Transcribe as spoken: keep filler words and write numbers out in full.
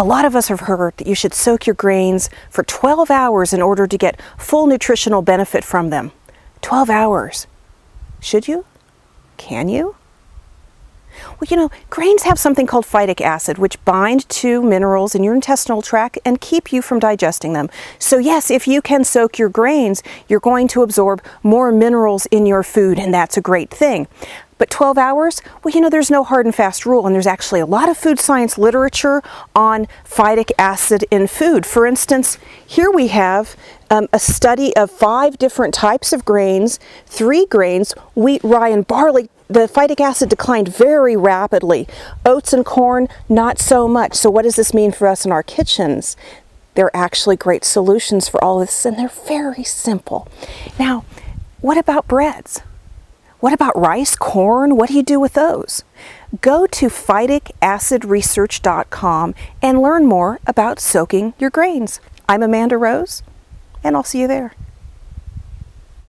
A lot of us have heard that you should soak your grains for twelve hours in order to get full nutritional benefit from them. twelve hours. Should you? Can you? Well, you know, grains have something called phytic acid, which bind to minerals in your intestinal tract and keep you from digesting them. So yes, if you can soak your grains, you're going to absorb more minerals in your food, and that's a great thing. But twelve hours? Well, you know, there's no hard and fast rule, and there's actually a lot of food science literature on phytic acid in food. For instance, here we have um, a study of five different types of grains, three grains, wheat, rye, and barley. The phytic acid declined very rapidly. Oats and corn, not so much. So what does this mean for us in our kitchens? They're actually great solutions for all this, and they're very simple. Now, what about breads? What about rice, corn? What do you do with those? Go to phytic acid research dot com and learn more about soaking your grains. I'm Amanda Rose, and I'll see you there.